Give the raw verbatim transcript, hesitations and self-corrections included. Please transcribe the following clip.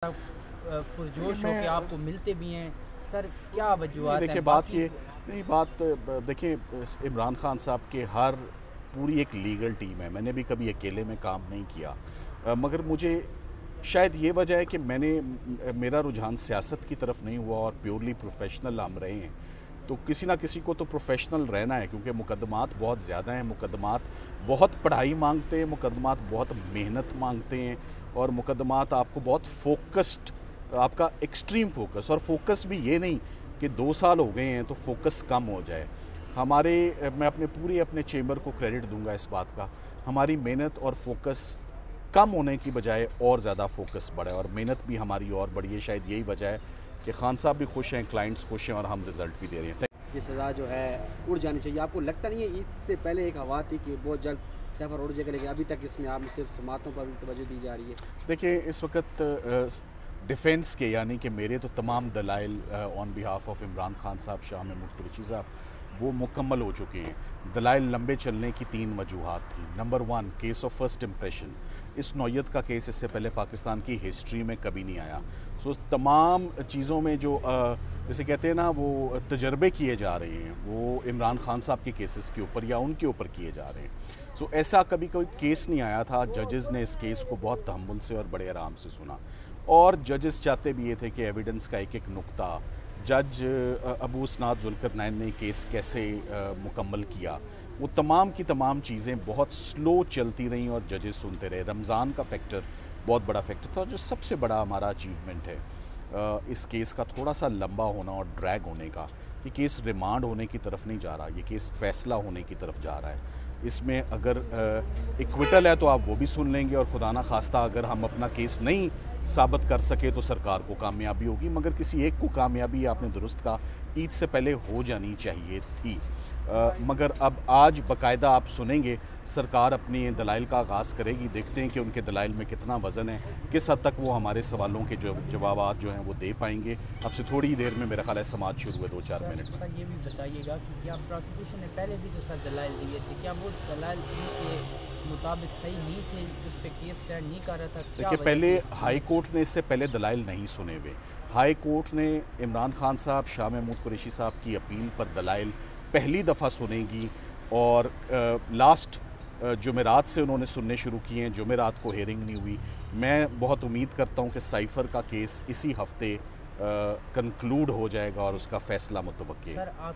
पुरजोश हो के आपको मिलते भी हैं सर, क्या वजूहत? देखिए बात ये नहीं, बात देखिए इमरान खान साहब के हर पूरी एक लीगल टीम है। मैंने भी कभी अकेले में काम नहीं किया, आ, मगर मुझे शायद ये वजह है कि मैंने मेरा रुझान सियासत की तरफ नहीं हुआ और प्योरली प्रोफेशनल हम रहे हैं, तो किसी ना किसी को तो प्रोफेशनल रहना है क्योंकि मुकदमात बहुत ज़्यादा हैं, मुकदमात बहुत पढ़ाई मांगते हैं, मुकदमात बहुत मेहनत मांगते हैं और मुकदमात आपको बहुत फोकस्ड, आपका एक्सट्रीम फोकस, और फोकस भी ये नहीं कि दो साल हो गए हैं तो फोकस कम हो जाए। हमारे, मैं अपने पूरे अपने चेम्बर को क्रेडिट दूंगा इस बात का, हमारी मेहनत और फोकस कम होने की बजाय और ज़्यादा फोकस बढ़े और मेहनत भी हमारी और बढ़ी है। शायद यही वजह है कि खान साहब भी खुश हैं, क्लाइंट्स खुश हैं और हम रिज़ल्ट भी दे रहे हैं। ये सज़ा जो है उड़ जानी चाहिए। आपको लगता नहीं है, ईद से पहले एक हवा थी कि बहुत जल्द साइफर उड़ जाएगा, लेकिन अभी तक इसमें आप सिर्फ समातों पर भी तवज्जो दी जा रही है? देखिए इस वक्त डिफेंस के यानी कि मेरे तो तमाम दलाइल on behalf of Imran Khan साहब, शाह महमूद कुरैशी साहब, वो मुकम्मल हो चुके हैं। दलाइल लंबे चलने की तीन वजूहत थी। Number one, case of first impression, इस नौयत का केस इससे पहले पाकिस्तान की हिस्ट्री में कभी नहीं आया। सो तमाम चीज़ों में जो जैसे कहते हैं ना वो तजर्बे किए जा रहे हैं वो इमरान खान साहब के केसेस के ऊपर या उनके ऊपर किए जा रहे हैं। सो ऐसा कभी कोई केस नहीं आया था। जजेज़ ने इस केस को बहुत तहम्मुल से और बड़े आराम से सुना और जजेस चाहते भी ये थे कि एविडेंस का एक एक नुक्ता, जज अबुस्नादुल करनैन ने केस कैसे मुकम्मल किया, वो तमाम की तमाम चीज़ें बहुत स्लो चलती रहीं और जजेस सुनते रहे। रमज़ान का फैक्टर बहुत बड़ा फैक्टर था जो सबसे बड़ा हमारा अचीवमेंट है इस केस का, थोड़ा सा लंबा होना और ड्रैग होने का। ये केस रिमांड होने की तरफ नहीं जा रहा, ये केस फैसला होने की तरफ जा रहा है। इसमें अगर इक्विटल है तो आप वो भी सुन लेंगे और खुदा ना खास्ता अगर हम अपना केस नहीं साबित कर सके तो सरकार को कामयाबी होगी, मगर किसी एक को कामयाबी, आपने दुरुस्त कहा, ईद से पहले हो जानी चाहिए थी। आ, मगर अब आज बाकायदा आप सुनेंगे सरकार अपने दलाइल का आगाज़ करेगी, देखते हैं कि उनके दलाइल में कितना वज़न है, किस हद तक वो हमारे सवालों के जो जवाब जो हैं वो दे पाएंगे। अब से थोड़ी ही देर में मेरा ख्याल है समाज शुरू हुए दो चार मिनट में। ये भी बताइएगा कि क्या प्रोसिक्यूशन ने पहले भी जो सर दलाइल दिए थे क्या वो दलाइल मुताबिक सही नहीं थे, उस पे केस स्टैंड नहीं कर रहा था? देखिए पहले हाई कोर्ट ने इससे पहले दलाइल नहीं सुने हुए, हाई कोर्ट ने इमरान खान साहब, शाह महमूद कुरैशी साहब की अपील पर दलाइल पहली दफ़ा सुनेगी और आ, लास्ट जुमेरात से उन्होंने सुनने शुरू किए हैं, जुमेरात को हेयरिंग नहीं हुई। मैं बहुत उम्मीद करता हूँ कि साइफर का केस इसी हफ्ते कंक्लूड हो जाएगा और उसका फ़ैसला मुतवक्किल है।